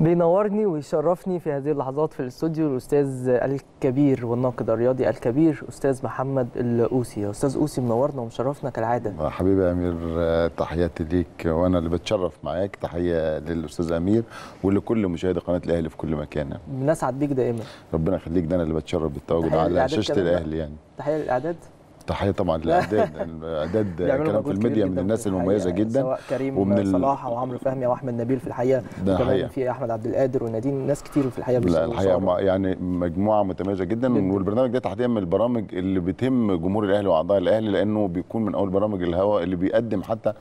بينورني ويشرفني في هذه اللحظات في الاستوديو الاستاذ الكبير والناقد الرياضي الكبير استاذ محمد القوسي. استاذ قوسي منورنا ومشرفنا كالعاده. حبيبي يا امير، تحياتي ليك وانا اللي بتشرف معاك. تحيه للاستاذ امير ولكل مشاهدي قناه الاهلي في كل مكان. بنسعد بيك دائما. ربنا يخليك، ده انا اللي بتشرف بالتواجد على شاشه الاهلي. يعني تحيه للاعداد. تحيه طبعا للاعداد. الاعداد كلام في الميديا من الناس المميزه جدا، سواء كريم ومن صلاح وعمرو فهمي واحمد نبيل في الحقيقه، وكمان في احمد عبد القادر ونادين، ناس كتير في الحقيقه. لا الحقيقه يعني مجموعه متميزه جدا، والبرنامج ده تحديدا من البرامج اللي بتهم جمهور الاهلي واعضاء الاهلي، لانه بيكون من اول برامج الهواء اللي بيقدم حتى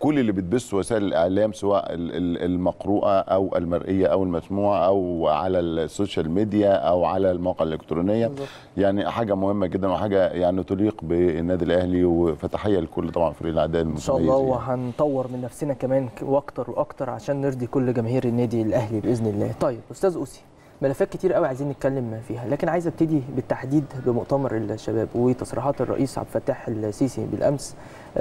كل اللي بتبث وسائل الاعلام، سواء المقروءه او المرئيه او المسموعه او على السوشيال ميديا او على المواقع الالكترونيه بالضبط. يعني حاجه مهمه جدا وحاجه يعني تليق بالنادي الاهلي، وفتحيه لكل طبعا فريق الاعداء المتميز. ان شاء الله وهنطور من نفسنا كمان واكتر واكتر عشان نرضي كل جماهير النادي الاهلي باذن الله. طيب استاذ قوسي، ملفات كتير قوي عايزين نتكلم فيها، لكن عايز ابتدي بالتحديد بمؤتمر الشباب وتصريحات الرئيس عبد الفتاح السيسي بالامس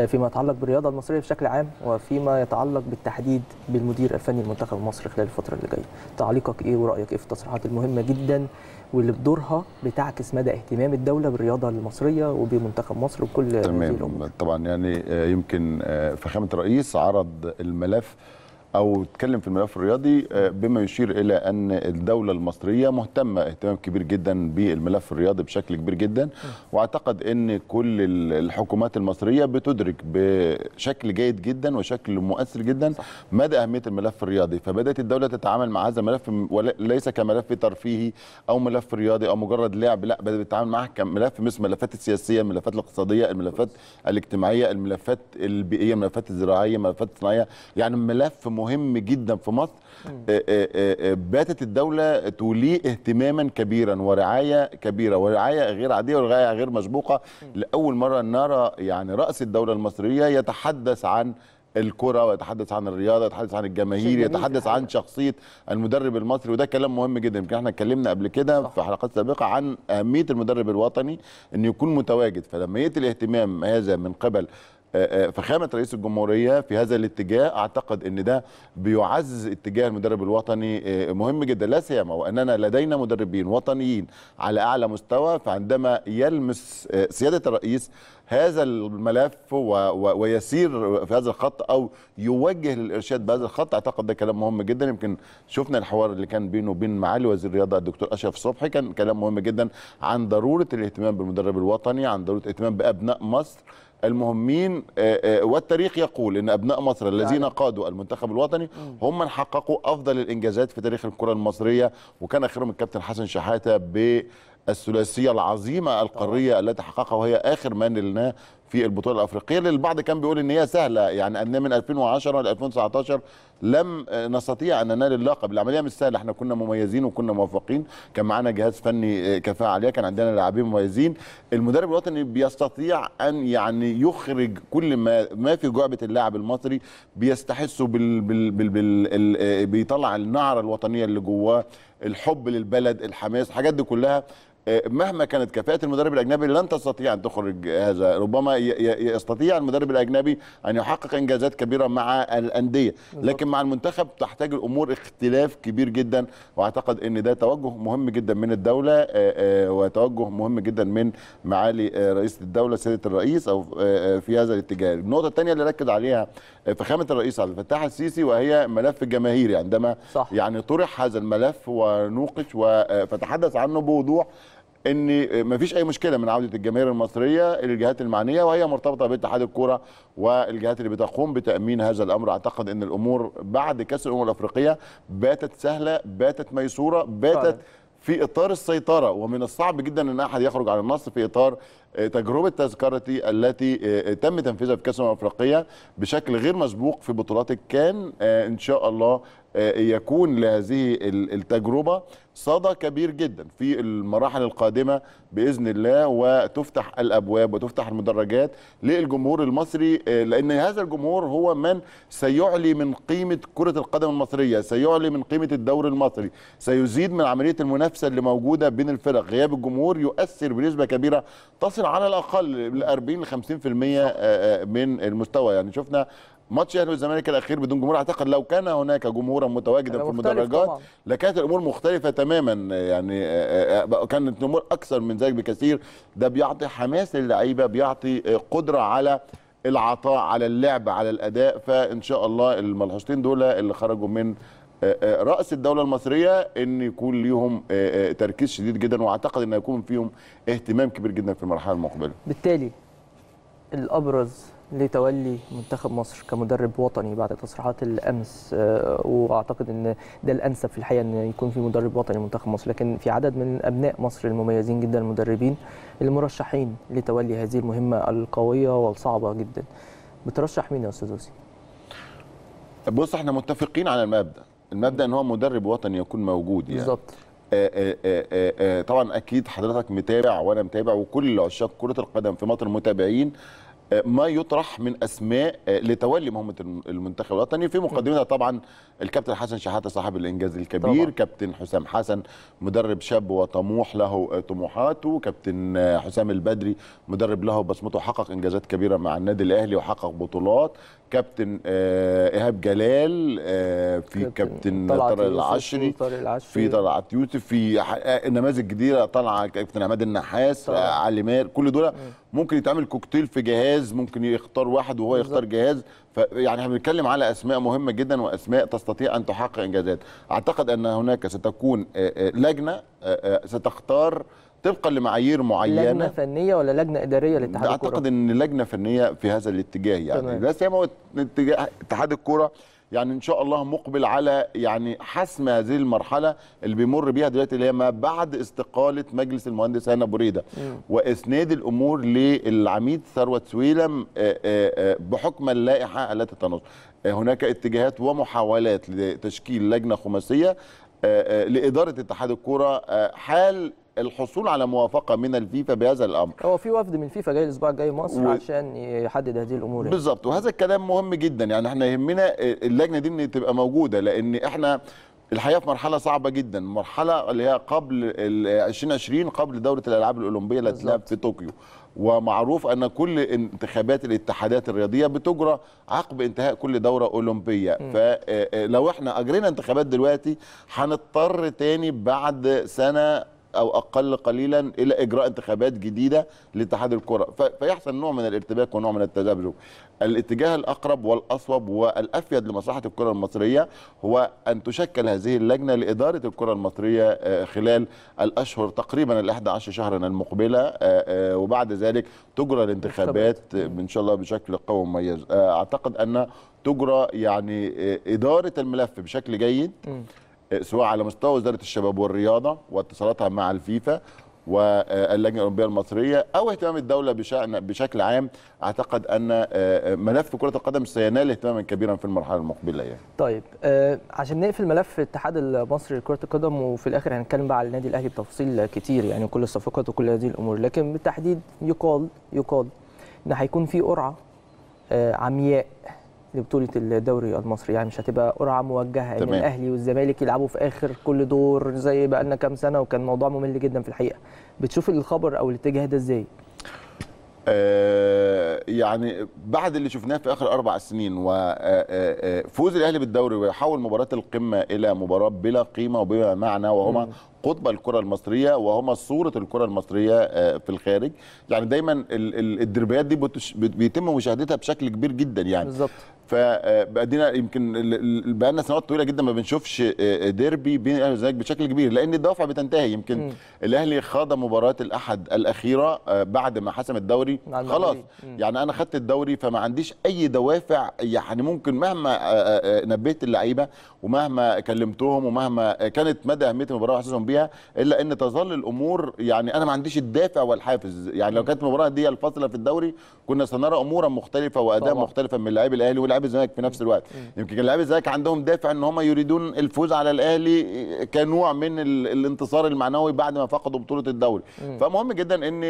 فيما يتعلق بالرياضه المصريه بشكل عام، وفيما يتعلق بالتحديد بالمدير الفني لمنتخب مصر خلال الفتره اللي جايه. تعليقك ايه ورايك ايه في التصريحات المهمه جدا واللي بدورها بتعكس مدى اهتمام الدوله بالرياضه المصريه وبمنتخب مصر وكل تمام. طبعا يعني يمكن فخامه الرئيس عرض الملف أو اتكلم في الملف الرياضي بما يشير إلى أن الدولة المصرية مهتمة اهتمام كبير جدا بالملف الرياضي بشكل كبير جدا، وأعتقد أن كل الحكومات المصرية بتدرك بشكل جيد جدا وشكل مؤثر جدا مدى أهمية الملف الرياضي، فبدأت الدولة تتعامل مع هذا الملف ليس كملف ترفيهي أو ملف رياضي أو مجرد لعب، لا بدأت تتعامل معه كملف مثل الملفات السياسية، الملفات الاقتصادية، الملفات الاجتماعية، الملفات البيئية، الملفات الزراعية، الملفات الصناعية، يعني ملف مهم جدا في مصر باتت الدولة توليه اهتماما كبيرا ورعاية كبيرة ورعاية غير عادية ورعاية غير مسبوقة. لأول مرة نرى يعني رأس الدولة المصرية يتحدث عن الكرة ويتحدث عن الرياضة، يتحدث عن الجماهير، يتحدث عن شخصية المدرب المصري، وده كلام مهم جدا. يمكن احنا اتكلمنا قبل كده في حلقات سابقة عن أهمية المدرب الوطني انه يكون متواجد، فلما يأتي الاهتمام هذا من قبل فخامة رئيس الجمهورية في هذا الاتجاه، أعتقد أن ده بيعزز اتجاه المدرب الوطني مهم جدا، لا سيما وأننا لدينا مدربين وطنيين على أعلى مستوى، فعندما يلمس سيادة الرئيس هذا الملف ويسير في هذا الخط أو يوجه للإرشاد بهذا الخط، أعتقد ده كلام مهم جدا. يمكن شفنا الحوار اللي كان بينه وبين معالي وزير الرياضة الدكتور أشرف صبحي، كان كلام مهم جدا عن ضرورة الاهتمام بالمدرب الوطني، عن ضرورة الاهتمام بأبناء مصر المهمين، والتاريخ يقول ان ابناء مصر الذين قادوا المنتخب الوطني هم من حققوا افضل الانجازات في تاريخ الكره المصريه، وكان اخرهم الكابتن حسن شحاتة بالثلاثيه العظيمه القاريه التي حققها، وهي اخر ما نلناه في البطوله الافريقيه. للبعض كان بيقول ان هي سهله، يعني ان من 2010 ل 2019 لم نستطيع ان ننال اللقب، العمليه مش سهله، احنا كنا مميزين وكنا موفقين، كان معانا جهاز فني كفاءه عاليه، كان عندنا لاعبين مميزين، المدرب الوطني بيستطيع ان يعني يخرج كل ما في جعبه اللاعب المصري، بيستحسه بيطلع النعره الوطنيه اللي جواه، الحب للبلد، الحماس، الحاجات دي كلها مهما كانت كفاءة المدرب الأجنبي لن تستطيع أن تخرج هذا. ربما يستطيع المدرب الأجنبي أن يحقق إنجازات كبيرة مع الأندية، لكن مع المنتخب تحتاج الأمور اختلاف كبير جدا، وأعتقد أن ده توجه مهم جدا من الدولة وتوجه مهم جدا من معالي رئيس الدولة سيادة الرئيس أو في هذا الاتجاه. النقطة الثانية اللي ركز عليها فخامة الرئيس عبد الفتاح السيسي وهي ملف الجماهيري، عندما يعني طرح هذا الملف ونوقش وفتحدث عنه بوضوح ان مفيش اي مشكله من عوده الجماهير المصريه للجهات المعنيه، وهي مرتبطه باتحاد الكوره والجهات اللي بتقوم بتامين هذا الامر. اعتقد ان الامور بعد كاس الامم الافريقيه باتت سهله، باتت ميسوره، باتت في اطار السيطره، ومن الصعب جدا ان احد يخرج عن النص في اطار تجربه تذكرتي التي تم تنفيذها في كاس الامم الافريقيه بشكل غير مسبوق في بطولات الكان. ان شاء الله يكون لهذه التجربه صدى كبير جدا في المراحل القادمه باذن الله، وتفتح الابواب وتفتح المدرجات للجمهور المصري، لان هذا الجمهور هو من سيعلي من قيمه كره القدم المصريه، سيعلي من قيمه الدوري المصري، سيزيد من عمليه المنافسه اللي موجوده بين الفرق. غياب الجمهور يؤثر بنسبه كبيره تصل على الاقل ل 40 ل 50% من المستوى. يعني شفنا ماتش الاهلي والزمالك الاخير بدون جمهور، اعتقد لو كان هناك جمهورا متواجدا في المدرجات لكانت الامور مختلفه تماما، يعني كانت الامور اكثر من ذلك بكثير. ده بيعطي حماس للعيبه، بيعطي قدره على العطاء، على اللعب، على الاداء. فان شاء الله الملحوظتين دول اللي خرجوا من رأس الدولة المصرية ان يكون ليهم تركيز شديد جدا، واعتقد ان يكون فيهم اهتمام كبير جدا في المرحلة المقبلة. بالتالي الابرز لتولي منتخب مصر كمدرب وطني بعد تصريحات الامس، واعتقد ان ده الانسب في الحقيقه ان يكون في مدرب وطني منتخب مصر، لكن في عدد من ابناء مصر المميزين جدا المدربين المرشحين لتولي هذه المهمة القوية والصعبة جدا. بترشح مين يا استاذ وسيم؟ بص، احنا متفقين على المبدأ ان هو مدرب وطني يكون موجود يعني. بالظبط. طبعا اكيد حضرتك متابع وانا متابع وكل عشاق كرة القدم في مصر متابعين ما يطرح من اسماء لتولي مهمة المنتخب الوطني، في مقدمتها طبعا الكابتن حسن شحاتة صاحب الانجاز الكبير طبعا. كابتن حسام حسن مدرب شاب وطموح له طموحاته، كابتن حسام البدري مدرب له بصمته، حقق انجازات كبيرة مع النادي الاهلي وحقق بطولات، كابتن ايهاب جلال، في كابتن طلعت العشري، في طلعت يوسف، في نماذج جديده طالعه، كابتن عماد النحاس، علي ماهر. كل دول ممكن يتعمل كوكتيل في جهاز، ممكن يختار واحد وهو يختار جهاز. يعني احنا بنتكلم على اسماء مهمه جدا واسماء تستطيع ان تحقق انجازات. اعتقد ان هناك ستكون لجنه ستختار طبقا لمعايير معينه. لجنه فنيه ولا لجنه اداريه لاتحاد الكوره؟ اعتقد ان لجنه فنيه في هذا الاتجاه يعني. تمام. بس هي هو اتحاد الكوره يعني ان شاء الله مقبل على يعني حسم هذه المرحله اللي بيمر بيها دلوقتي، اللي هي ما بعد استقاله مجلس المهندس هاني ابو ريده واسناد الامور للعميد ثروت سويلم بحكم اللائحه التي تنص. هناك اتجاهات ومحاولات لتشكيل لجنه خماسيه لاداره اتحاد الكوره حال الحصول على موافقه من الفيفا بهذا الامر. هو في وفد من فيفا جاي الاسبوع الجاي مصر عشان يحدد هذه الامور يعني. بالظبط، وهذا الكلام مهم جدا. يعني احنا يهمنا اللجنه دي ان تبقى موجوده، لان احنا الحقيقه في مرحله صعبه جدا، مرحله اللي هي قبل 2020 قبل دوره الالعاب الاولمبيه اللي هتتلعب في طوكيو، ومعروف ان كل انتخابات الاتحادات الرياضيه بتجرى عقب انتهاء كل دوره اولمبيه. فلو احنا اجرينا انتخابات دلوقتي هنضطر تاني بعد سنه أو أقل قليلا إلى إجراء انتخابات جديدة لاتحاد الكرة، فيحصل نوع من الارتباك ونوع من التذبذب. الاتجاه الأقرب والأصوب والأفيد لمصلحة الكرة المصرية هو أن تشكل هذه اللجنة لإدارة الكرة المصرية خلال الأشهر تقريبا 11 شهرا المقبلة، وبعد ذلك تجرى الانتخابات إن شاء الله بشكل قوي ومميز. أعتقد أن تجرى يعني إدارة الملف بشكل جيد، سواء على مستوى وزارة الشباب والرياضة واتصالاتها مع الفيفا واللجنة الأولمبية المصرية أو اهتمام الدولة بشكل عام. أعتقد أن ملف كرة القدم سينال اهتماما كبيرا في المرحلة المقبلة يعني. طيب، عشان نقفل ملف الاتحاد المصري لكرة القدم، وفي الآخر هنتكلم بقى على النادي الأهلي بتفاصيل كتير يعني كل الصفقات وكل هذه الأمور، لكن بالتحديد يقال إن هيكون في قرعة عمياء لبطولة الدوري المصري، يعني مش هتبقى قرعة موجهة ان الاهلي والزمالك يلعبوا في اخر كل دور زي بقى لنا كام سنة، وكان موضوع ممل جدا في الحقيقة. بتشوف الخبر او الاتجاه ده ازاي؟ يعني بعد اللي شفناه في اخر 4 سنين وفوز الاهلي بالدوري ويحول مباراة القمة الى مباراة بلا قيمة وبلا معنى، وهما قطب الكرة المصرية وهما صورة الكرة المصرية في الخارج. يعني دايما الدربيات دي بيتم مشاهدتها بشكل كبير جدا يعني. بالظبط. فبقينا يمكن بقى لنا سنوات طويله جدا ما بنشوفش ديربي بين الاهلي والزمالك بشكل كبير، لان الدوافع بتنتهي. يمكن الاهلي خاض مباراه الاحد الاخيره بعد ما حسم الدوري، خلاص يعني انا خدت الدوري فما عنديش اي دوافع. يعني ممكن مهما نبهت اللعيبه ومهما كلمتهم ومهما كانت مدى اهميه المباراه واحساسهم بيها، الا ان تظل الامور يعني انا ما عنديش الدافع والحافز. يعني لو كانت المباراه دي الفاصله في الدوري كنا سنرى امورا مختلفه واداء مختلفه من لاعبي الاهلي ولاعبي الزمالك في نفس الوقت. يمكن لاعبي الزمالك عندهم دافع ان هم يريدون الفوز على الاهلي كنوع من الانتصار المعنوي بعد ما فقدوا بطوله الدوري. فمهم جدا ان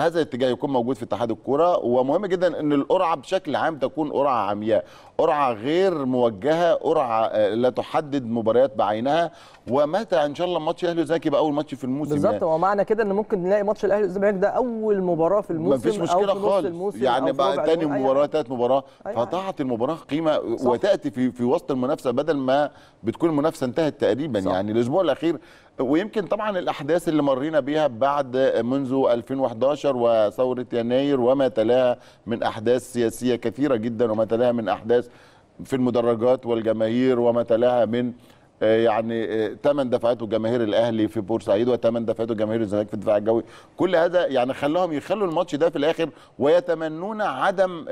هذا الاتجاه يكون موجود في اتحاد الكوره، ومهم جدا ان القرعه بشكل عام تكون قرعه عمياء، قرعه غير موجهه، قرعه لا تحدد مباريات بعينها. ومتى ان شاء الله يلا ماتش الاهلي والزمالك يبقى اول ماتش في الموسم. بالظبط، هو معنى كده ان ممكن نلاقي ماتش الاهلي والزمالك ده اول مباراه في الموسم، مفيش مشكله خالص، يعني بقى ثاني مباراه ثالث مباراه، فتعطي المباراه قيمه وتاتي في وسط المنافسه، بدل ما بتكون المنافسه انتهت تقريبا. يعني الاسبوع الاخير ويمكن طبعا الاحداث اللي مرينا بيها بعد منذ 2011 وثوره يناير وما تلاها من احداث سياسيه كثيره جدا، وما تلاها من احداث في المدرجات والجماهير، وما تلاها من يعني 8 دفعاته جماهير الاهلي في بورسعيد و8 دفعاته جماهير الزمالك في الدفاع الجوي. كل هذا يعني خلاهم يخلوا الماتش ده في الاخر، ويتمنون عدم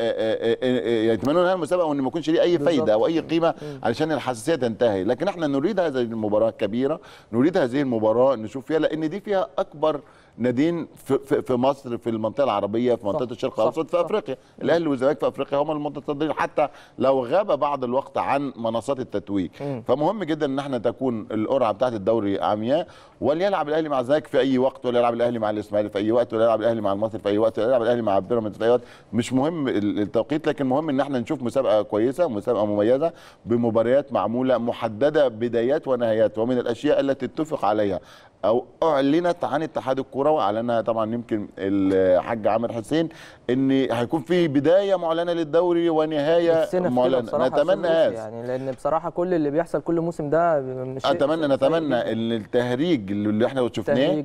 يتمنون هذه المسابقه، وان ما يكونش ليه اي فايده او اي قيمه علشان الحساسيه تنتهي. لكن احنا نريد هذه المباراه كبيره، نريد هذه المباراه نشوف فيها، لان دي فيها اكبر نادين في مصر، في المنطقه العربية، في منطقه الشرق الاوسط، في افريقيا. الاهلي والزمالك في افريقيا هم المتصدرين، حتى لو غاب بعض الوقت عن منصات التتويج. فمهم جدا ان احنا تكون القرعه بتاعت الدوري عمياء، وليلعب الاهلي مع الزمالك في اي وقت، وليلعب الاهلي مع الاسماعيلي في اي وقت، وليلعب الاهلي مع المصري في اي وقت، وليلعب الاهلي مع بيراميدز في اي وقت. مش مهم التوقيت، لكن مهم ان احنا نشوف مسابقه كويسه، مسابقه مميزه، بمباريات معموله محدده بدايات ونهايات، ومن الاشياء التي اتفق عليها او اعلنت عن اتحاد الكوره، واعلنها طبعا يمكن الحاج عامر حسين، ان هيكون في بدايه معلنه للدوري ونهايه معلنه. نتمنى يعني، لان بصراحه كل اللي بيحصل كل موسم ده مش نتمنى ان التهريج اللي احنا شفناه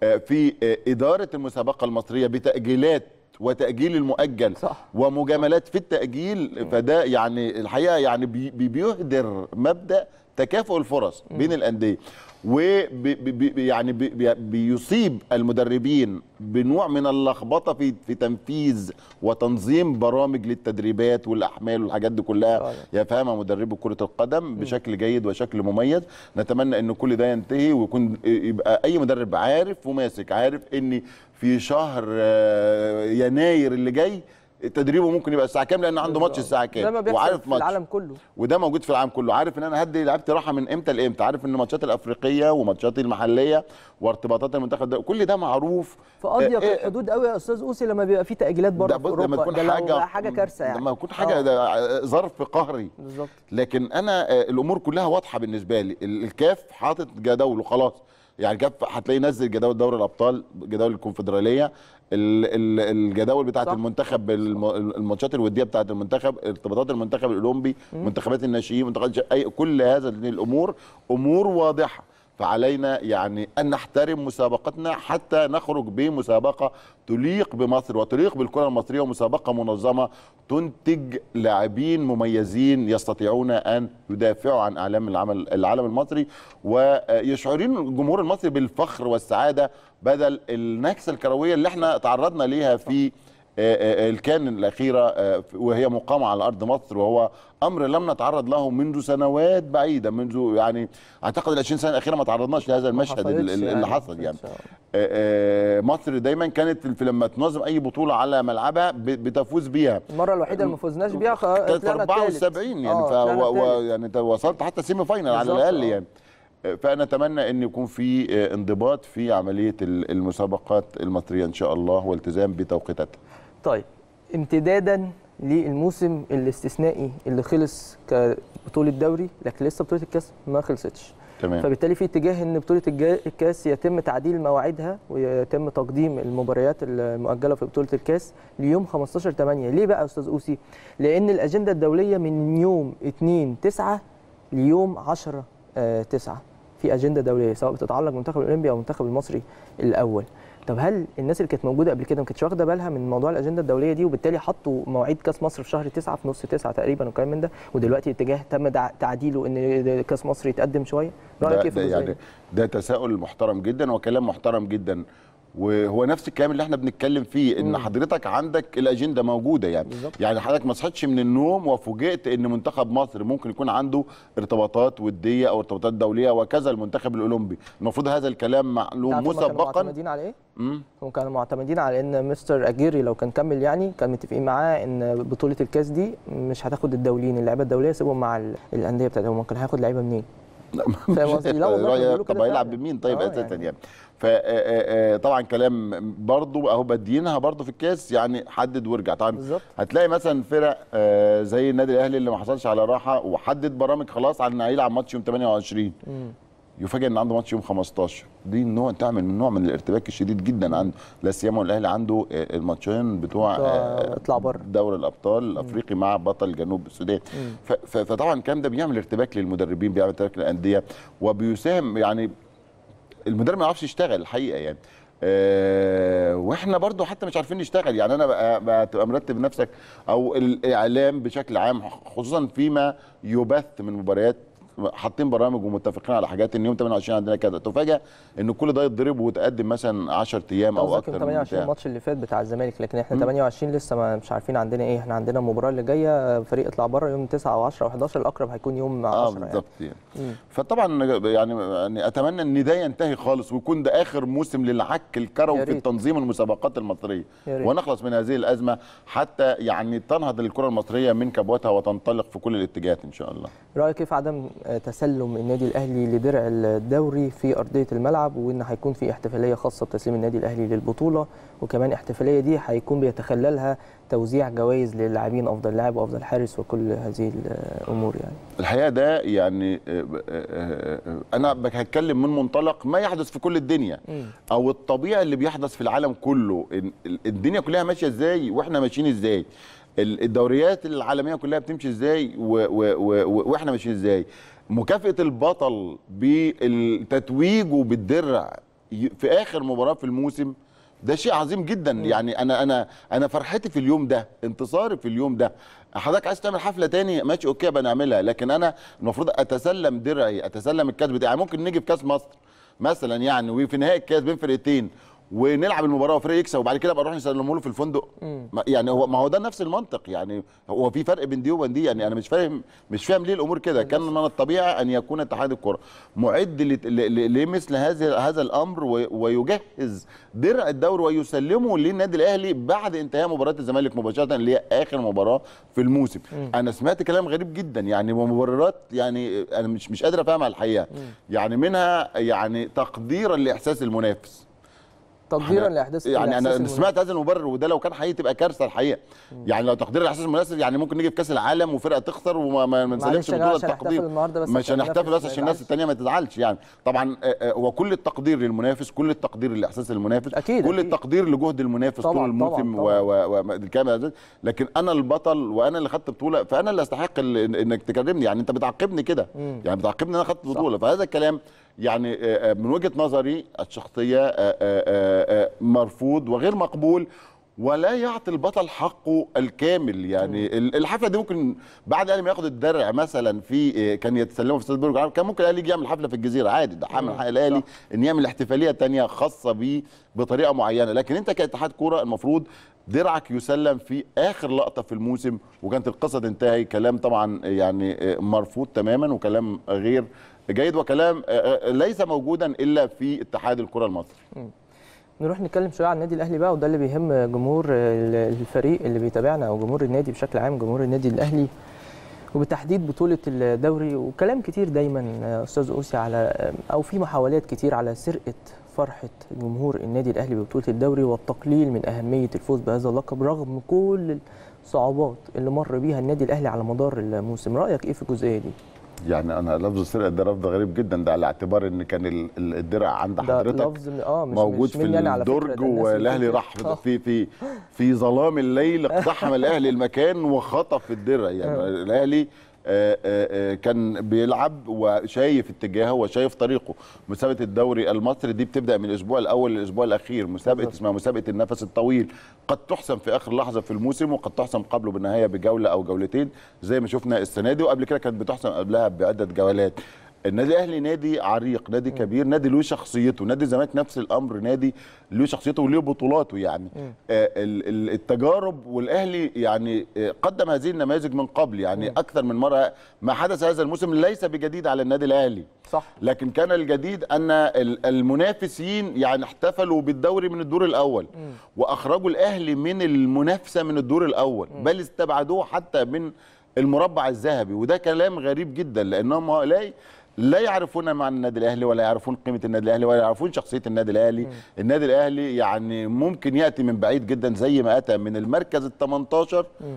في اداره المسابقه المصريه بتاجيلات وتأجيل المؤجل، صح، ومجاملات في التأجيل، فده يعني الحقيقه يعني بيهدر مبدأ تكافؤ الفرص بين الأندية، ويعني بيصيب المدربين بنوع من اللخبطه في تنفيذ وتنظيم برامج للتدريبات والاحمال والحاجات دي كلها يفهمها مدرب كره القدم بشكل جيد وشكل مميز. نتمنى ان كل ده ينتهي، ويكون يبقى اي مدرب عارف وماسك، عارف ان في شهر يناير اللي جاي تدريبه ممكن يبقى الساعه كام، لان عنده ماتش الساعه كام، وعارف في العالم كله، وده موجود في العالم كله، عارف ان انا هدي لعبتي راحه من امتى لامتى، عارف ان ماتشات الافريقيه وماتشات المحليه وارتباطات المنتخب ده كل ده معروف في اضيق الحدود قوي يا استاذ قوسي. لما بيبقى في تاجيلات بره في اوروبا، لما تكون حاجه كارثه، يعني لما تكون حاجه ظرف قهري بالظبط. لكن انا الامور كلها واضحه بالنسبه لي، الكاف حاطط جدوله خلاص، يعني الكاف هتلاقيه نزل جداول دوري الابطال، جداول الكونفدراليه، الجداول بتاعه المنتخب، الماتشات الوديه بتاعه المنتخب، ارتباطات المنتخب الاولمبي، منتخبات الناشئين، كل هذه الامور امور واضحه. فعلينا يعني ان نحترم مسابقتنا حتى نخرج بمسابقه تليق بمصر وتليق بالكره المصريه، ومسابقه منظمه تنتج لاعبين مميزين يستطيعون ان يدافعوا عن اعلام العلم المصري، ويشعرون الجمهور المصري بالفخر والسعاده، بدل النكسه الكرويه اللي احنا تعرضنا ليها في الكان الاخيره، وهي مقامه على ارض مصر، وهو امر لم نتعرض له منذ سنوات بعيده، منذ يعني اعتقد ال 20 سنه الاخيره ما تعرضناش لهذا المشهد اللي حصل. يعني مصر دايما كانت لما تنظم اي بطوله على ملعبها بتفوز بيها، المره الوحيده اللي ما فوزناش بيها كانت 74 يعني، يعني وصلت حتى سيمي فاينل على الاقل يعني. فنتمنى ان يكون في انضباط في عمليه المسابقات المصريه ان شاء الله، والتزام بتوقيتاتها. طيب، امتدادا للموسم الاستثنائي اللي خلص كبطوله دوري، لكن لسه بطوله الكاس ما خلصتش، تمام، فبالتالي في اتجاه ان بطوله الكاس يتم تعديل مواعيدها، ويتم تقديم المباريات المؤجله في بطوله الكاس ليوم 15/8. ليه بقى يا استاذ قوسي؟ لان الاجنده الدوليه من يوم 2/9 ليوم 10/9 في اجنده دوليه، سواء بتتعلق بالمنتخب الاولمبي او المنتخب المصري الاول. طب هل الناس اللي كانت موجوده قبل كده ما كانتش واخده بالها من موضوع الاجنده الدوليه دي، وبالتالي حطوا مواعيد كاس مصر في شهر 9 في نص 9 تقريبا وكلام من ده، ودلوقتي الاتجاه تم تعديله ان كاس مصر يتقدم شويه؟ رايك ايه في الجزئيه دي؟ ده تساؤل محترم جدا وكلام محترم جدا، وهو نفس الكلام اللي احنا بنتكلم فيه، ان حضرتك عندك الاجنده موجوده يعني بالزبط. يعني حضرتك ما صحتش من النوم وفوجئت ان منتخب مصر ممكن يكون عنده ارتباطات وديه او ارتباطات دوليه وكذا، المنتخب الاولمبي المفروض هذا الكلام معلوم مسبقا. معتمدين على ايه؟ هم كانوا معتمدين على ان مستر اجيري لو كان كمل، يعني كان متفقين معاه ان بطوله الكاس دي مش هتاخد الدوليين، اللعيبه الدوليه سيبهم مع الانديه بتاعتهم. كان هياخد لعيبه منين؟ طب هيلعب بمين طيب اساسا يعني؟ فطبعا كلام برضو اهو بدينها برضو في الكاس، يعني حدد وارجع. طبعا بالزبط. هتلاقي مثلا فرق زي النادي الاهلي اللي ما حصلش على راحه، وحدد برامج خلاص على انه هيلعب ماتش يوم 28 يفاجئ ان عنده ماتش يوم 15، دي ان هو تعمل من نوع من الارتباك الشديد جدا عنده، لا سيما والاهلي عنده الماتشين بتوع اطلع بره دوري الابطال الافريقي مع بطل جنوب السودان. فطبعا الكلام ده بيعمل ارتباك للمدربين، بيعمل ارتباك للانديه، وبيساهم يعني المدرب ما يعرفش يشتغل الحقيقه يعني. واحنا برضو حتى مش عارفين نشتغل يعني. انا بقى تبقى مرتب نفسك او الاعلام بشكل عام، خصوصا فيما يبث من مباريات، حاطين برامج ومتفقين على حاجات ان يوم 28 عندنا كذا، تفاجئ ان كل ده يتضرب وتقدم مثلا 10 ايام او اكتر. 28 الماتش اللي فات بتاع الزمالك، لكن احنا 28 لسه ما مش عارفين عندنا ايه. احنا عندنا المباراه اللي جايه فريق اطلع بره يوم 9 و10 و11، الاقرب هيكون يوم 10 بالظبط يعني. فطبعا يعني اتمنى ان ده ينتهي خالص ويكون ده اخر موسم للعك الكروي في تنظيم المسابقات المصريه، ونخلص من هذه الازمه حتى يعني تنهض الكره المصريه من كبوتها وتنطلق في كل الاتجاهات ان شاء الله. رايك كيف عدم تسلم النادي الاهلي لدرع الدوري في ارضيه الملعب، وان هيكون في احتفاليه خاصه بتسليم النادي الاهلي للبطوله، وكمان الاحتفاليه دي هيكون بيتخللها توزيع جوائز للاعبين، افضل لاعب وافضل حارس وكل هذه الامور يعني؟ الحقيقه ده يعني انا بتكلم من منطلق ما يحدث في كل الدنيا او الطبيعي اللي بيحدث في العالم كله. الدنيا كلها ماشيه ازاي واحنا ماشيين ازاي، الدوريات العالميه كلها بتمشي ازاي واحنا ماشيين ازاي. مكافاه البطل بتتويجه بالدرع في اخر مباراه في الموسم ده شيء عظيم جدا يعني. انا فرحتي في اليوم ده، انتصاري في اليوم ده. حضرتك عايز تعمل حفله تاني ماشي اوكي بنعملها، لكن انا المفروض اتسلم درعي، اتسلم الكاس بتاعي. يعني ممكن نيجي في كاس مصر مثلا يعني، وفي نهائي الكاس بين فرقتين ونلعب المباراه وفريق يكسب، وبعد كده بقى نروح نسلمه له في الفندق يعني. هو ما هو ده نفس المنطق يعني. هو في فرق بين دي وبين دي يعني. انا مش فاهم ليه الامور كده. كان من الطبيعي ان يكون اتحاد الكره معد لمثل هذا الامر ويجهز درع الدوري ويسلمه للنادي الاهلي بعد انتهاء مباراه الزمالك مباشره اللي هي اخر مباراه في الموسم. انا سمعت كلام غريب جدا يعني، ومبررات يعني انا مش قادر افهمها الحقيقه يعني. منها يعني تقديرا لاحساس المنافس، تقديرا لاحداث يعني. انا سمعت هذا المبرر، وده لو كان حقيقي تبقى كارثه الحقيقه يعني. لو تقدير الاحساس المناسب يعني ممكن نيجي في كاس العالم وفرقه تخسر وما نسلمش بطوله التقدير، مش هنحتفل بس عشان الناس الثانيه ما تزعلش يعني. طبعا وكل التقدير للمنافس، كل التقدير لاحساس المنافس، أكيد كل التقدير لجهد المنافس طول الموسم والكلام. لكن انا البطل وانا اللي خدت بطوله، فانا اللي استحق انك تكرمني يعني. انت بتعاقبني كده يعني، بتعاقبني ان انا خدت بطوله. فهذا الكلام يعني من وجهة نظري الشخصية مرفوض وغير مقبول، ولا يعطي البطل حقه الكامل يعني. الحفلة دي ممكن بعد الاهلي ما ياخد الدرع مثلا في كان يتسلمه في استاد، كان ممكن الاهلي يجي يعمل حفلة في الجزيرة عادي. ده من حق الاهلي ان يعمل احتفالية ثانية خاصة بيه بطريقة معينة، لكن انت كاتحاد كورة المفروض درعك يسلم في اخر لقطه في الموسم، وكانت القصه تنتهي. كلام طبعا يعني مرفوض تماما، وكلام غير جيد، وكلام ليس موجودا الا في اتحاد الكره المصري. نروح نتكلم شويه عن النادي الاهلي بقى، وده اللي بيهم جمهور الفريق اللي بيتابعنا او جمهور النادي بشكل عام، جمهور النادي الاهلي، وبالتحديد بطوله الدوري. وكلام كتير دايما استاذ قوسي على، او في محاولات كتير على سرقه فرحة جمهور النادي الأهلي ببطولة الدوري، والتقليل من أهمية الفوز بهذا اللقب رغم كل الصعوبات اللي مر بيها النادي الأهلي على مدار الموسم. رأيك إيه في الجزئية دي؟ يعني أنا لفظ السرقة ده لفظ غريب جدا، ده على اعتبار إن كان الدرع عند حضرتك موجود في الدرج، والأهلي راح في ظلام الليل اقتحم الأهلي المكان وخطف الدرع يعني. الأهلي كان بيلعب وشايف اتجاهه وشايف طريقه. مسابقه الدوري المصري دي بتبدا من الاسبوع الاول للاسبوع الاخير، مسابقه اسمها مسابقه النفس الطويل، قد تحسم في اخر لحظه في الموسم، وقد تحسم قبله بالنهايه بجوله او جولتين زي ما شفنا السنه دي، وقبل كده كانت بتحسم قبلها بعده جولات. النادي الاهلي نادي عريق، نادي كبير، نادي له شخصيته. نادي الزمالك نفس الامر، نادي له شخصيته وله بطولاته يعني. التجارب، والاهلي يعني قدم هذه النماذج من قبل يعني اكثر من مره. ما حدث هذا الموسم ليس بجديد على النادي الاهلي، صح، لكن كان الجديد ان المنافسين يعني احتفلوا بالدوري من الدور الاول، واخرجوا الاهلي من المنافسه من الدور الاول، بل استبعدوه حتى من المربع الذهبي. وده كلام غريب جدا، لانهم هؤلاء لا يعرفون معنى النادي الاهلي، ولا يعرفون قيمه النادي الاهلي، ولا يعرفون شخصيه النادي الاهلي. النادي الاهلي يعني ممكن ياتي من بعيد جدا زي ما اتى من المركز ال18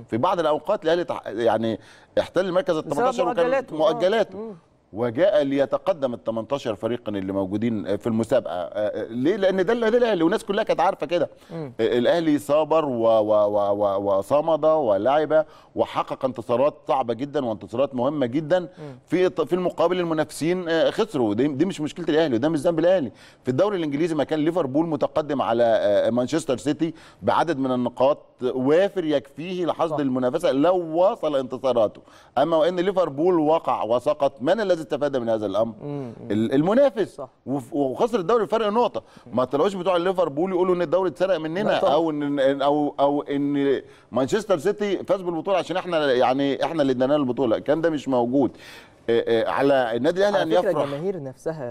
في بعض الاوقات. الاهلي يعني احتل المركز ال18 وكان مؤجلاته وجاء ليتقدم ال 18 فريقا اللي موجودين في المسابقه. ليه؟ لان ده النادي الاهلي والناس كلها كانت عارفه كده. الاهلي صابر وصمد ولعب وحقق انتصارات صعبه جدا وانتصارات مهمه جدا. في المقابل المنافسين خسروا. دي مش مشكله الاهلي وده مش ذنب الاهلي. في الدوري الانجليزي ما كان ليفربول متقدم على مانشستر سيتي بعدد من النقاط وافر يكفيه لحصد المنافسه لو واصل انتصاراته. اما وان ليفربول وقع وسقط، من الذي استفاد من هذا الامر؟ المنافس. صح. وخسر الدوري بفرق نقطه. ما طلعوش بتوع ليفربول يقولوا ان الدوري اتسرق مننا او ان او ان مانشستر سيتي فاز بالبطوله عشان احنا يعني احنا اللي ادينا له البطوله. الكلام ده مش موجود. على النادي الاهلي ان يفرح. الجماهير نفسها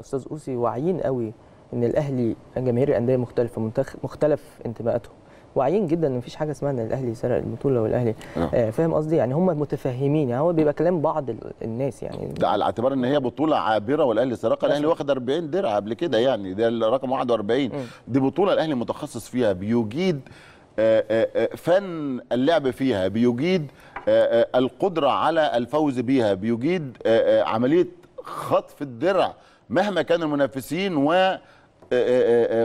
استاذ قوسي واعيين قوي ان الاهلي جماهير الانديه مختلفه مختلف انتماءاتهم، واعيين جدا ان مفيش حاجه اسمها ان الاهلي سرق البطوله والاهلي فاهم قصدي؟ يعني هم متفاهمين، يعني هو بيبقى كلام بعض الناس يعني، ده على اعتبار ان هي بطوله عابره والاهلي سرقها. الاهلي واخد 40 درع قبل كده يعني، ده الرقم 41. دي بطوله الاهلي متخصص فيها، بيجيد فن اللعب فيها، بيجيد القدره على الفوز بيها، بيجيد عمليه خطف الدرع مهما كان المنافسين و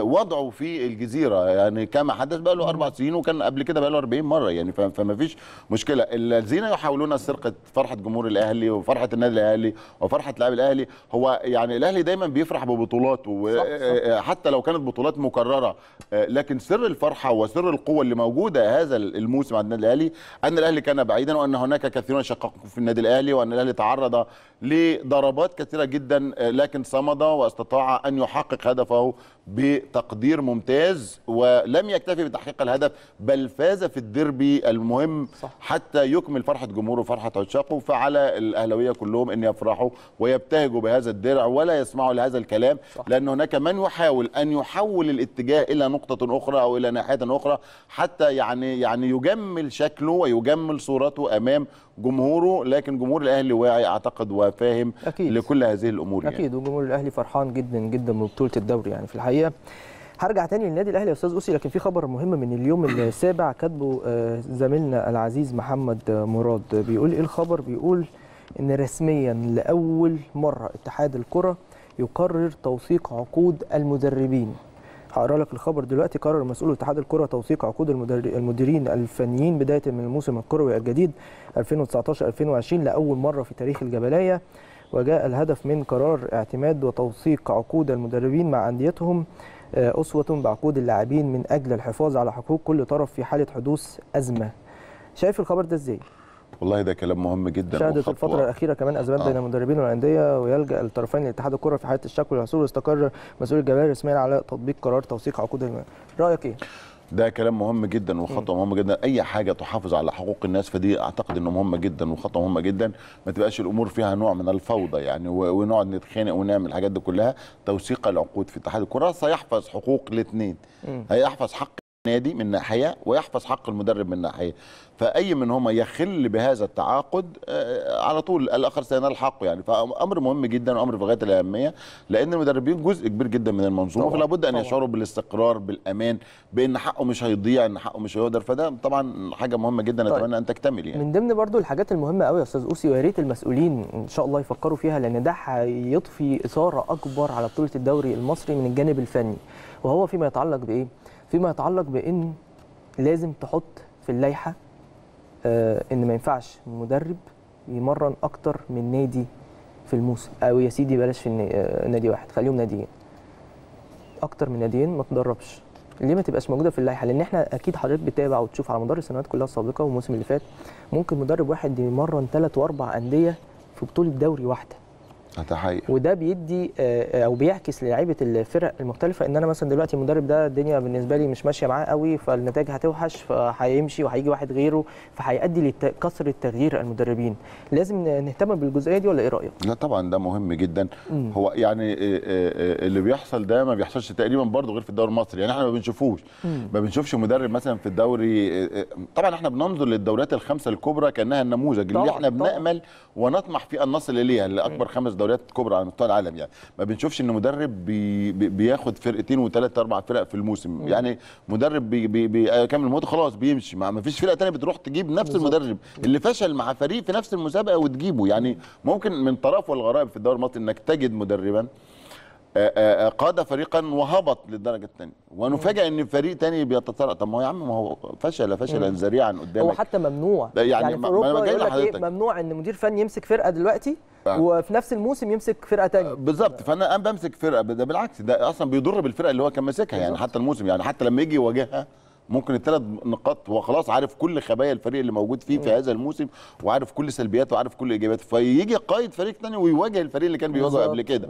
وضعه في الجزيره. يعني كما حدث بقى له 4 سنين وكان قبل كده بقى له 40 مره يعني، فما فيش مشكله. الذين يحاولون سرقه فرحه جمهور الاهلي وفرحه النادي الاهلي وفرحه لاعبي الاهلي، هو يعني الاهلي دايما بيفرح ببطولاته. صح. حتى لو كانت بطولات مكرره، لكن سر الفرحه وسر القوه اللي موجوده هذا الموسم عند النادي الاهلي ان الاهلي كان بعيدا، وان هناك كثيرون شققوا في النادي الاهلي، وان الاهلي تعرض لضربات كثيره جدا لكن صمد واستطاع ان يحقق هدفه بتقدير ممتاز. ولم يكتفي بتحقيق الهدف، بل فاز في الديربي المهم. صح. حتى يكمل فرحة جمهوره وفرحة عشاقه. فعلى الأهلاوية كلهم أن يفرحوا ويبتهجوا بهذا الدرع ولا يسمعوا لهذا الكلام. صح. لأن هناك من يحاول أن يحول الاتجاه إلى نقطة أخرى أو إلى ناحية أخرى، حتى يعني يجمل شكله ويجمل صورته أمام جمهوره. لكن جمهور الأهلي واعي أعتقد وفاهم أكيد لكل هذه الأمور. أكيد يعني. وجمهور الأهلي فرحان جدا جدا من بطولة الدوري يعني في الحقيقه. هرجع تاني للنادي الاهلي يا استاذ قوسي، لكن في خبر مهم من اليوم السابع كاتبه زميلنا العزيز محمد مراد. بيقول ايه الخبر؟ بيقول ان رسميا لاول مره اتحاد الكره يقرر توثيق عقود المدربين. هقرا لك الخبر دلوقتي. قرر مسؤول اتحاد الكره توثيق عقود المديرين الفنيين بدايه من الموسم الكروي الجديد 2019-2020 لاول مره في تاريخ الجبليه. وجاء الهدف من قرار اعتماد وتوثيق عقود المدربين مع أنديتهم أسوة بعقود اللاعبين من أجل الحفاظ على حقوق كل طرف في حالة حدوث أزمة. شايف الخبر ده إزاي؟ والله ده كلام مهم جدا. شهدت الفترة الأخيرة كمان أزمات بين المدربين والأندية، ويلجأ الطرفين لاتحاد الكرة في حالة الشك والعسول. استقر مسؤول الجبهة رسميا على تطبيق قرار توثيق عقود المدربين. رأيك إيه؟ ده كلام مهم جدا وخطوه مهمه جدا. اي حاجه تحافظ على حقوق الناس فدي اعتقد انه مهمه جدا وخطوه مهمه جدا. ما تبقاش الامور فيها نوع من الفوضى يعني، ونقعد نتخانق ونعمل الحاجات دي كلها. توثيق العقود في اتحاد الكره سيحفظ حقوق الاثنين، هيحفظ حق النادي من ناحيه ويحفظ حق المدرب من ناحيه. فاي منهما يخل بهذا التعاقد على طول الاخر سينال حقه يعني. فامر مهم جدا وامر في غايه الاهميه، لان المدربين جزء كبير جدا من المنظومه، فلا بد ان يشعروا بالاستقرار بالامان، بان حقه مش هيضيع، ان حقه مش هيهدر. فده طبعا حاجه مهمه جدا نتمنى ان تكتمل يعني. من ضمن برضو الحاجات المهمه قوي يا استاذ قوسي، ويا ريت المسؤولين ان شاء الله يفكروا فيها، لان ده هيضفي اثاره اكبر على بطوله الدوري المصري من الجانب الفني، وهو فيما يتعلق بايه؟ فيما يتعلق بان لازم تحط في اللائحه ان ما ينفعش مدرب يمرن اكتر من نادي في الموسم، او يا سيدي بلاش في نادي واحد، خليهم ناديين، اكتر من ناديين ما تدربش. ليه ما تبقاش موجوده في اللائحه؟ لان احنا اكيد حضرتك بتتابع وتشوف على مدار السنوات كلها السابقه والموسم اللي فات، ممكن مدرب واحد يمرن 3 و4 أندية في بطوله دوري واحده. حقيقة. وده بيدي او بيعكس للاعيبه الفرق المختلفه ان انا مثلا دلوقتي المدرب ده الدنيا بالنسبه لي مش ماشيه معاه قوي، فالنتائج هتوحش، فهيمشي وهيجي واحد غيره، فهيؤدي لكثره تغيير المدربين. لازم نهتم بالجزئيه دي ولا ايه رايك؟ لا طبعا ده مهم جدا. هو يعني اللي بيحصل ده ما بيحصلش تقريبا برضه غير في الدوري المصري يعني. احنا ما بنشوفوش ما بنشوفش مدرب مثلا في الدوري. طبعا احنا بننظر للدوريات ال5 الكبرى كانها النموذج اللي احنا بنامل ونطمح في ان نصل اليها، لاكبر 5 دوريات دوريات كبرى على مستوى العالم. يعني ما بنشوفش ان مدرب بياخد فرقتين وثلاث اربع فرق في الموسم. يعني مدرب بيكمل الموت خلاص بيمشي، ما فيش فرقه ثانيه بتروح تجيب نفس المدرب اللي فشل مع فريق في نفس المسابقه وتجيبه. يعني ممكن من طرف والغرائب في الدوري المصري انك تجد مدربا قاد فريقا وهبط للدرجه الثانيه، ونفاجئ ان فريق ثاني بيتسارع. طب ما هو يا عم، ما هو فشل ذريعا قدامك. هو حتى ممنوع يعني في أوروبا ممنوع ان مدير فني يمسك فرقه دلوقتي وفي نفس الموسم يمسك فرقه ثانيه. بالظبط، فانا بمسك فرقه، ده بالعكس ده اصلا بيضر بالفرقه اللي هو كان ماسكها. يعني حتى الموسم، يعني حتى لما يجي يواجهها ممكن الثلاث نقاط هو خلاص عارف كل خبايا الفريق اللي موجود فيه في هذا الموسم، وعارف كل سلبياته وعارف كل ايجابياته، فيجي قائد فريق ثاني ويواجه الفريق اللي كان بيواجهه قبل كده.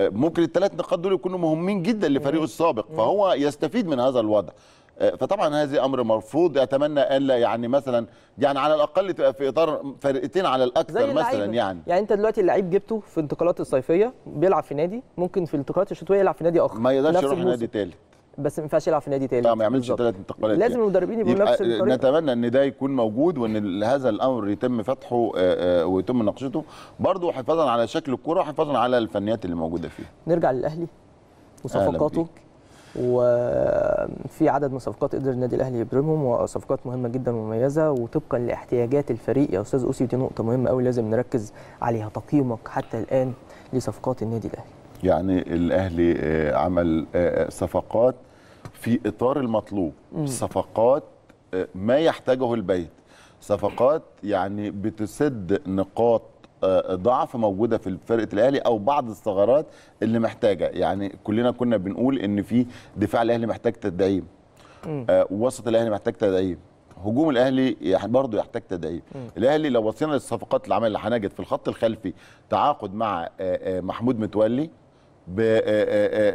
ممكن الثلاث نقاط دول يكونوا مهمين جدا لفريقه السابق، فهو يستفيد من هذا الوضع. فطبعا هذا امر مرفوض، اتمنى الا يعني مثلا يعني على الاقل تبقى في اطار فرقتين على الاكثر مثلا. يعني انت دلوقتي اللعيب جبته في انتقالات الصيفيه بيلعب في نادي، ممكن في انتقالات الشتويه يلعب في نادي اخر، ما يقدرش يروح نادي ثالث، بس ما ينفعش يلعب في نادي تاني. ما يعملش ثلاث انتقالات. لازم يعني المدربين يبقوا نفس الطريقه. نتمنى ان ده يكون موجود، وان هذا الامر يتم فتحه ويتم مناقشته برضه، حفاظا على شكل الكره وحفاظا على الفنيات اللي موجوده فيه. نرجع للاهلي وصفقاته، وفي عدد من الصفقات قدر النادي الاهلي يبرمهم، وصفقات مهمه جدا ومميزه وطبقا لاحتياجات الفريق. يا استاذ قوسي، دي نقطه مهمه قوي لازم نركز عليها. تقييمك حتى الان لصفقات النادي الاهلي؟ يعني الاهلي عمل صفقات في اطار المطلوب، صفقات ما يحتاجه البيت، صفقات يعني بتسد نقاط ضعف موجوده في فرقه الاهلي او بعض الثغرات اللي محتاجه. يعني كلنا كنا بنقول ان في دفاع الاهلي محتاج تدعيم، وسط الاهلي محتاج تدعيم، هجوم الاهلي برضه يحتاج تدعيم. الاهلي لو وصلنا للصفقات اللي عملها هنجد في الخط الخلفي تعاقد مع محمود متولي،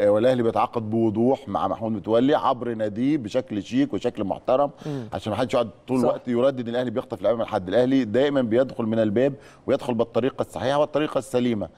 والاهلي بيتعاقد بوضوح مع محمود متولي عبر ناديه بشكل شيك وشكل محترم، عشان ما حدش يقعد طول الوقت يردد ان الاهلي بيخطف لعيبه من حد. الاهلي دايما بيدخل من الباب ويدخل بالطريقه الصحيحه والطريقه السليمه.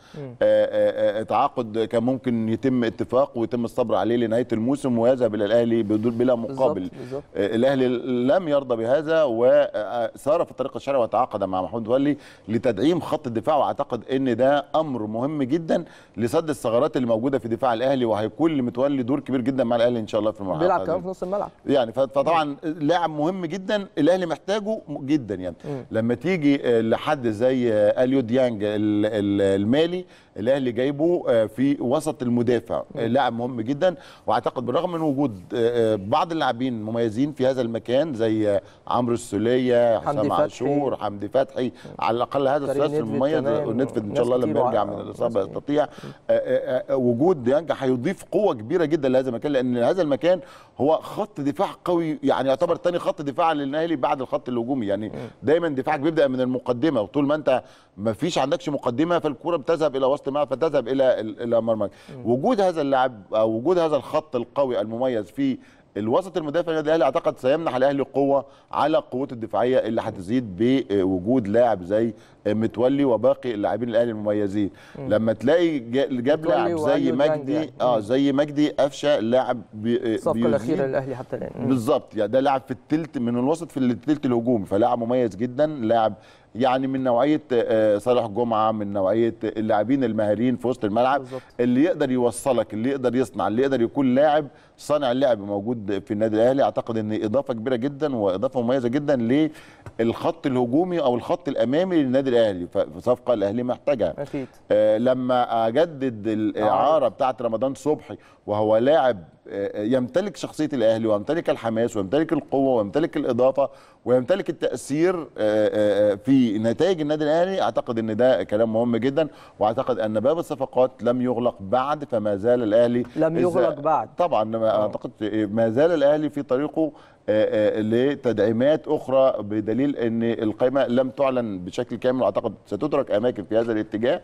تعاقد كان ممكن يتم اتفاق ويتم الصبر عليه لنهايه الموسم ويذهب الى الاهلي بلا مقابل. بالزبط. الاهلي لم يرضى بهذا وسار في الطريقه الشرعيه وتعاقد مع محمود متولي لتدعيم خط الدفاع، واعتقد ان ده امر مهم جدا لسد الثغرات موجوده في دفاع الاهلي، وهيكون لمتولي دور كبير جدا مع الاهلي ان شاء الله في المرحله. بيلعب كمان في نص الملعب يعني، فطبعا لاعب مهم جدا الاهلي محتاجه جدا. يعني لما تيجي لحد زي اليو ديانج المالي، الاهلي جايبه في وسط المدافع، لاعب مهم جدا، واعتقد بالرغم من وجود بعض اللاعبين مميزين في هذا المكان زي عمرو السوليه، حسام عاشور، حمدي فتحي، على الاقل هذا الثلاث المميز، ونتفد ان شاء الله لما يرجع من الاصابه يستطيع. وجود ديانج هيضيف قوه كبيره جدا لهذا المكان، لان هذا المكان هو خط دفاع قوي، يعني يعتبر ثاني خط دفاع للاهلي بعد الخط الهجومي. يعني دايما دفاعك بيبدا من المقدمه، وطول ما انت ما فيش عندكش مقدمه فالكره بتذهب الى وسط الملعب، فتذهب الى مرماك. وجود هذا اللاعب او وجود هذا الخط القوي المميز في الوسط المدافع للنادي الاهلي، اعتقد سيمنح الاهلي قوه على قوته الدفاعيه اللي هتزيد بوجود لاعب زي متولي وباقي اللاعبين الاهلي المميزين. لما تلاقي جاب لاعب زي مجدي زي مجدي أفشة، لاعب الصفقه الاخيره للاهلي حتى الان بالظبط، يعني ده لاعب في الثلث من الوسط في الثلث الهجومي، فلاعب مميز جدا، لاعب يعني من نوعيه صالح جمعه، من نوعيه اللاعبين المهاريين في وسط الملعب اللي يقدر يوصلك، اللي يقدر يصنع، اللي يقدر يكون لاعب صانع اللعب موجود في النادي الاهلي. اعتقد ان اضافه كبيره جدا واضافه مميزه جدا للخط الهجومي او الخط الامامي للنادي الاهلي، فصفقه الاهلي محتاجها اكيد. لما اجدد الاعاره بتاعت رمضان صبحي، وهو لاعب يمتلك شخصيه الاهلي ويمتلك الحماس ويمتلك القوه ويمتلك الاضافه ويمتلك التاثير في نتائج النادي الاهلي، اعتقد ان ده كلام مهم جدا. واعتقد ان باب الصفقات لم يغلق بعد، فما زال الاهلي لم يغلق بعد طبعا. اعتقد ما زال الاهلي في طريقه لتدعيمات اخرى، بدليل ان القائمه لم تعلن بشكل كامل، واعتقد ستترك اماكن في هذا الاتجاه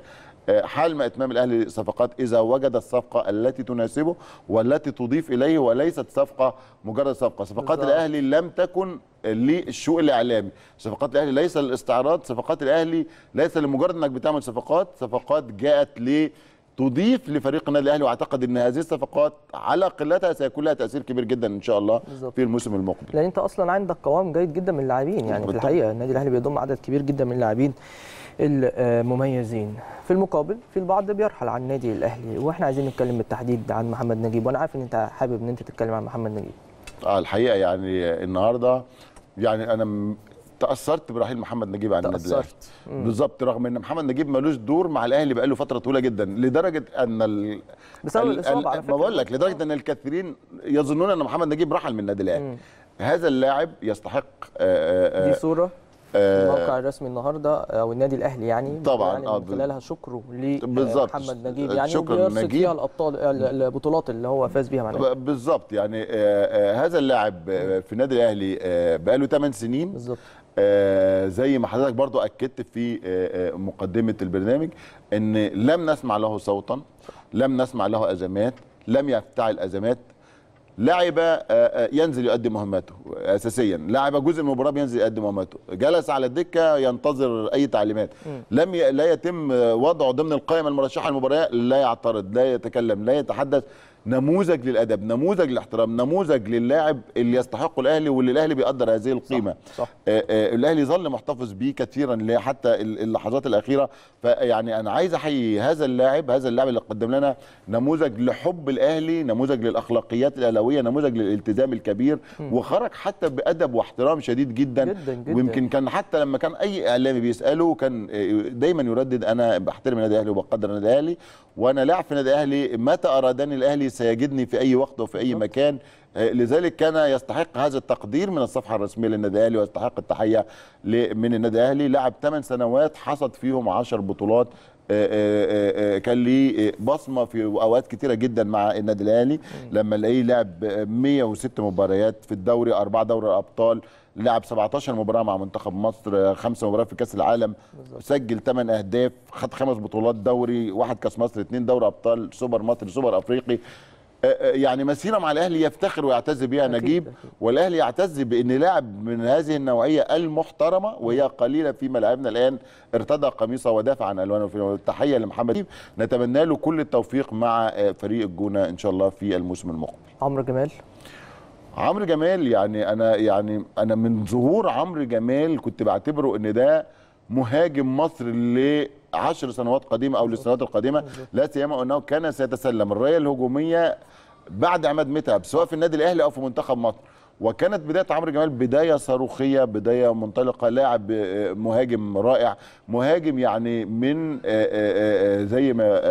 حال ما اتمام الاهلي صفقات اذا وجد الصفقه التي تناسبه والتي تضيف اليه، وليست صفقه مجرد صفقه. صفقات الاهلي لم تكن للسوق الاعلامي، صفقات الاهلي ليس للاستعراض، صفقات الاهلي ليس لمجرد انك بتعمل صفقات جاءت تضيف لفريق النادي الاهلي. واعتقد ان هذه الصفقات على قلتها سيكون لها تاثير كبير جدا ان شاء الله في الموسم المقبل، لان انت اصلا عندك قوام جيد جدا من اللاعبين. يعني في الحقيقه النادي الاهلي بيضم عدد كبير جدا من اللاعبين المميزين. في المقابل في البعض بيرحل عن النادي الاهلي، واحنا عايزين نتكلم بالتحديد عن محمد نجيب، وانا عارف ان انت حابب ان انت تتكلم عن محمد نجيب. الحقيقه يعني النهارده يعني انا تاثرت برحيل محمد نجيب عن النادي الاهلي بالظبط، رغم ان محمد نجيب مالوش دور مع الاهلي بقاله فتره طويله جدا، لدرجه ان بسبب الاصابه على فكره بقول لك، لدرجه ان الكثيرين يظنون ان محمد نجيب رحل من النادي الاهلي. هذا اللاعب يستحق. دي صوره الموقع الرسمي النهارده او النادي الاهلي يعني طبعا يعني من خلالها شكره لمحمد نجيب، يعني شكر فيها الابطال البطولات اللي هو فاز بيها معانا بالظبط. يعني هذا اللاعب في النادي الاهلي بقاله 8 سنين بالظبط، زي ما حضرتك برضو اكدت في مقدمه البرنامج ان لم نسمع له صوتا، لم نسمع له ازمات، لم يفتعل ازمات. لاعب ينزل يقدم مهمته اساسيا، لاعب جزء من المباراه بينزل يقدم مهمته، جلس على الدكه ينتظر اي تعليمات، لا يتم وضعه ضمن القائمه المرشحه للمباراه، لا يعترض، لا يتكلم، لا يتحدث. نموذج للادب، نموذج للاحترام، نموذج للاعب اللي يستحقه الاهلي واللي الاهلي بيقدر هذه القيمه. صح. الاهلي ظل محتفظ بيه كثيرا حتى اللحظات الاخيره، فيعني انا عايز احيي هذا اللاعب اللي قدم لنا نموذج لحب الاهلي، نموذج للاخلاقيات الاهلاويه، نموذج للالتزام الكبير، وخرج حتى بادب واحترام شديد جدا. ويمكن كان حتى لما كان اي اعلامي بيساله كان دايما يردد انا بحترم النادي الاهلي وبقدر النادي الاهلي، وانا لاعب في النادي الاهلي، متى ارادني الاهلي سيجدني في اي وقت وفي اي مكان. لذلك كان يستحق هذا التقدير من الصفحه الرسميه للنادي الاهلي، ويستحق التحيه من النادي الاهلي. لعب 8 سنوات حصد فيهم 10 بطولات، كان ليه بصمه في اوقات كثيره جدا مع النادي الاهلي، لما الاقيه لعب 106 مباريات في الدوري، 4 دوري الابطال، لعب 17 مباراه مع منتخب مصر، 5 مباريات في كاس العالم، سجل 8 اهداف، خد 5 بطولات دوري، 1 كاس مصر، 2 دوري ابطال، سوبر مصري، سوبر افريقي. يعني مسيره مع الاهلي يفتخر ويعتز بها نجيب، والاهلي يعتز بان لاعب من هذه النوعيه المحترمه، وهي قليله في ملاعبنا الان، ارتدى قميصه ودافع عن الوانه. تحيه لمحمد نجيب، نتمنى له كل التوفيق مع فريق الجونه ان شاء الله في الموسم المقبل. عمرو جمال يعني انا من ظهور عمرو جمال كنت بعتبره ان ده مهاجم مصر اللي 10 سنوات قديمه او للسنوات القديمه، لا سيما انه كان سيتسلم الرايه الهجوميه بعد عماد متعب سواء في النادي الاهلي او في منتخب مصر، وكانت بدايه عمرو جمال بدايه صاروخيه، بدايه منطلقه، لاعب مهاجم رائع، مهاجم يعني من زي ما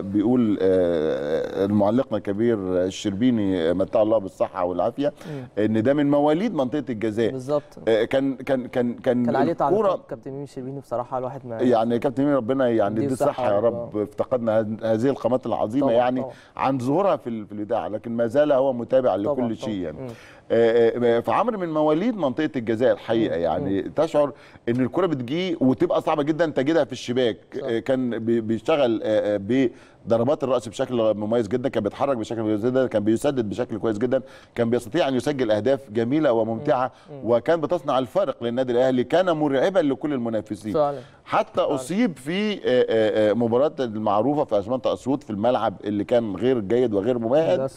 بيقول المعلقنا الكبير الشربيني متع الله بالصحه والعافيه، ان ده من مواليد منطقه الجزاء بالظبط. كان كان كان كان عليه تعليقات كابتن ميمي الشربيني بصراحه، الواحد ما يعني كابتن ميمي ربنا يعني يديه الصحه يا رب، افتقدنا هذه القامات العظيمه طبعًا يعني طبعًا. عن ظهورها في البدايه، لكن ما زال هو متابع لكل شيء يعني. فعمرو من مواليد منطقه الجزاء الحقيقه، يعني تشعر ان الكره بتجي وتبقى صعبه جدا تجدها في الشباك. كان بيشتغل بضربات الراس بشكل مميز جدا، كان بيتحرك بشكل مميز جدا، كان بيسدد بشكل كويس جدا، كان بيستطيع ان يسجل اهداف جميله وممتعه، وكان بتصنع الفرق للنادي الاهلي، كان مرعبا لكل المنافسين. حتى اصيب في مباراه المعروفه في اشمنت اسيوط في الملعب اللي كان غير جيد وغير ممهد،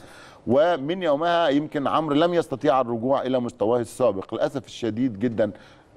ومن يومها يمكن عمرو لم يستطيع الرجوع الى مستواه السابق للاسف الشديد جدا.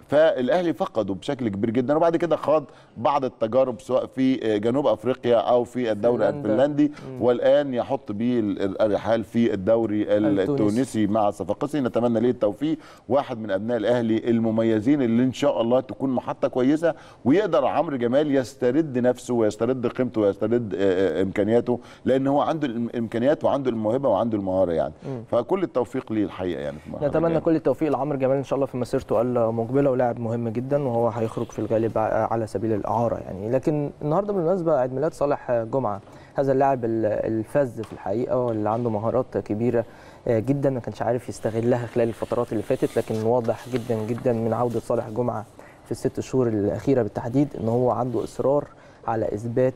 فالاهلي فقده بشكل كبير جدا، وبعد كده خاض بعض التجارب سواء في جنوب افريقيا او في الدوري الفنلندي، والان يحط به الرحال في الدوري التونسي مع صفاقسي. نتمنى له التوفيق، واحد من ابناء الاهلي المميزين اللي ان شاء الله تكون محطه كويسه، ويقدر عمرو جمال يسترد نفسه ويسترد قيمته ويسترد امكانياته، لان هو عنده الامكانيات وعنده الموهبه وعنده المهاره يعني. فكل التوفيق ليه الحقيقه يعني. نتمنى كل التوفيق لعمرو جمال ان شاء الله في مسيرته المقبله، لاعب مهم جدا، وهو هيخرج في الغالب على سبيل الاعاره يعني. لكن النهارده بالمناسبه عيد ميلاد صالح جمعه، هذا اللاعب الفذ في الحقيقه، واللي عنده مهارات كبيره جدا ما كانش عارف يستغلها خلال الفترات اللي فاتت، لكن واضح جدا جدا من عوده صالح جمعه في ال6 شهور الاخيره بالتحديد ان هو عنده اصرار على اثبات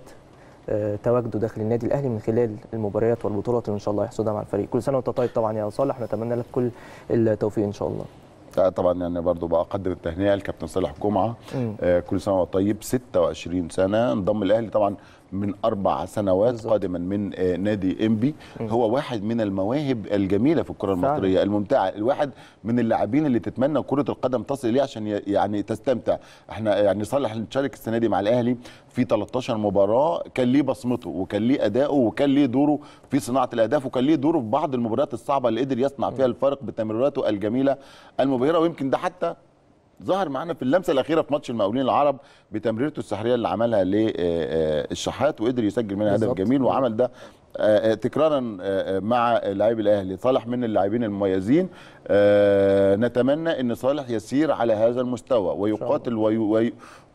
تواجده داخل النادي الاهلي من خلال المباريات والبطولات اللي ان شاء الله هيحصدها مع الفريق. كل سنه وانت طيب طبعا يا صالح، نتمنى لك كل التوفيق ان شاء الله. طبعا يعني برضه بقدم التهنئه لكابتن صالح جمعه، كل سنه وطيب، 26 سنه انضم الاهلي. طبعا من 4 سنوات بالزبط. قادما من نادي إنبي. هو واحد من المواهب الجميلة في الكرة المصرية فعلا. الممتعة، الواحد من اللاعبين اللي تتمنى كرة القدم تصل إليه عشان يعني تستمتع. احنا يعني صالح نشارك السنة دي مع الأهلي في 13 مباراة، كان ليه بصمته وكان ليه أداؤه وكان ليه دوره في صناعة الأهداف وكان ليه دوره في بعض المباريات الصعبة اللي قدر يصنع فيها الفرق بتمريراته الجميلة المبهرة، ويمكن ده حتى ظهر معانا في اللمسه الاخيره في ماتش المقاولين العرب بتمريرته السحريه اللي عملها للشحات وقدر يسجل منها هدف جميل، وعمل ده تكرارا مع لاعب الاهلي. صالح من اللاعبين المميزين، نتمنى ان صالح يسير على هذا المستوى ويقاتل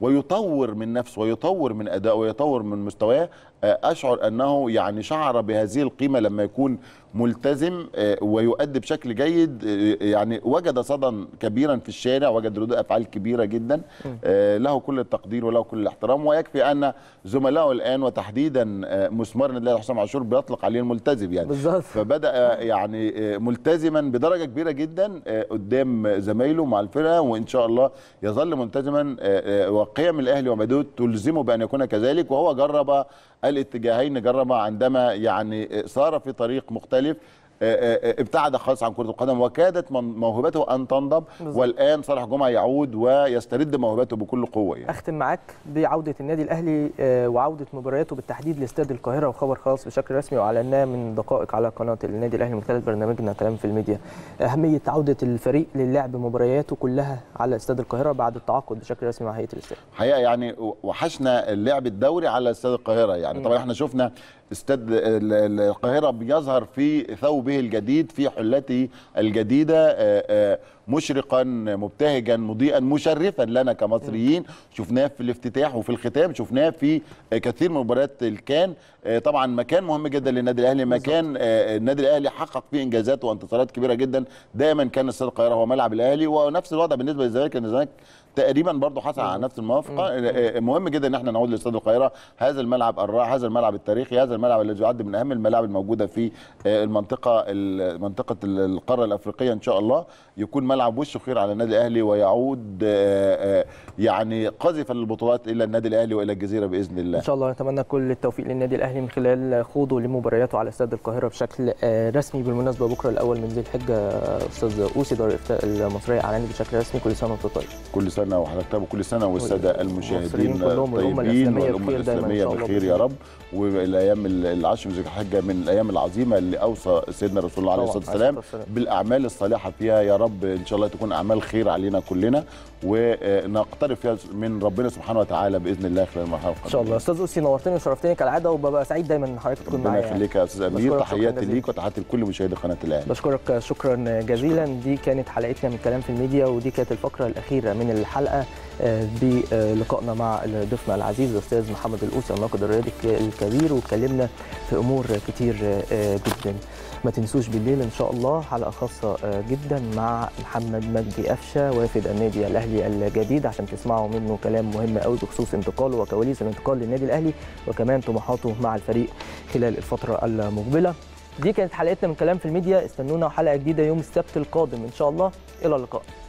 ويطور من نفسه ويطور من ادائه ويطور من مستواه. اشعر انه يعني شعر بهذه القيمه لما يكون ملتزم ويؤدي بشكل جيد. يعني وجد صدى كبيرا في الشارع، وجد ردود افعال كبيره جدا، له كل التقدير وله كل الاحترام. ويكفي ان زملائه الان وتحديدا مسمار النادي الاهلي حسام عاشور بيطلق عليه الملتزم يعني بالزبط. فبدا يعني ملتزما بدرجه كبيره جدا قدام زمايله مع الفرقه، وان شاء الله يظل ملتزما، وقيم الاهلي ومبادئه تلزمه بان يكون كذلك. وهو جرب الاتجاهين، جرب عندما يعني صار في طريق مختلف ابتعد خالص عن كرة القدم وكادت موهبته ان تنضب، والان صالح جمعة يعود ويسترد موهبته بكل قوة. يعني اختم معاك بعودة النادي الاهلي وعودة مبارياته بالتحديد لاستاد القاهرة، وخبر خاص بشكل رسمي واعلناه من دقائق على قناة النادي الاهلي من خلال برنامجنا كلام في الميديا. اهمية عودة الفريق للعب مبارياته كلها على استاد القاهرة بعد التعاقد بشكل رسمي مع هيئة الاستاد. حقيقة يعني وحشنا اللعب الدوري على استاد القاهرة يعني. طبعا احنا شفنا استاد القاهرة بيظهر في ثوبه الجديد، في حلته الجديدة، مشرقا مبتهجا مضيئا مشرفا لنا كمصريين. شفناه في الافتتاح وفي الختام، شفناه في كثير من مباريات الكان. طبعا مكان مهم جدا للنادي الاهلي، مكان النادي الاهلي حقق فيه انجازات وانتصارات كبيره جدا. دائما كان استاد القاهره هو ملعب الاهلي، ونفس الوضع بالنسبه للزمالك، لان الزمالك تقريبا برضه حصل على نفس الموافقه. مهم جدا ان احنا نعود لاستاد القاهره، هذا الملعب الرائع، هذا الملعب التاريخي، هذا الملعب الذي يعد من اهم الملاعب الموجوده في منطقه القاره الافريقيه. ان شاء الله يكون ملعب وش خير على النادي الاهلي، ويعود يعني قاذفا للبطولات الى النادي الاهلي والى الجزيره باذن الله. ان شاء الله نتمنى كل التوفيق للنادي الاهلي من خلال خوضه لمبارياته على استاد القاهره بشكل رسمي. بالمناسبه بكره الاول من ذي الحجه استاذ قوسي دار الافتاء المصريه اعلن بشكل رسمي. كل سنه وانتم طيب. كل سنه وحضرتك طيب، وكل سنه والساده المشاهدين طيبين والامه الاسلاميه بخير يا رب. والى ايام العشر من ذي الحجه من الايام العظيمه اللي اوصى سيدنا رسول الله عليه الصلاه والسلام بالاعمال الصالحه فيها. يا رب ان شاء الله تكون اعمال خير علينا كلنا، ونقترب فيها من ربنا سبحانه وتعالى باذن الله خلال المرحله القادمه ان شاء الله. استاذ قوسي نورتني وشرفتني كالعاده، وببقى سعيد دايما ان حضرتك تكون معايا. ربنا يخليك يا استاذ امير، تحياتي ليك وتحياتي لكل مشاهدي قناه الاهلي. بشكرك شكرا جزيلا. دي كانت حلقتنا من كلام في الميديا، ودي كانت الفقره الاخيره من الحلقه بلقائنا مع ضيفنا العزيز الاستاذ محمد القوسي الناقد الرياضي الكبير، واتكلمنا في امور كتير جدا. ما تنسوش بالليل ان شاء الله حلقه خاصه جدا مع محمد مجدي قفشه وافد النادي الاهلي الجديد، عشان تسمعوا منه كلام مهم قوي بخصوص انتقاله وكواليس الانتقال للنادي الاهلي، وكمان طموحاته مع الفريق خلال الفتره المقبله. دي كانت حلقتنا من كلام في الميديا. استنونا حلقه جديده يوم السبت القادم ان شاء الله. الى اللقاء.